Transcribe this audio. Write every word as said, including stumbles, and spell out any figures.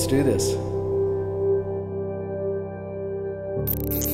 Let's do this.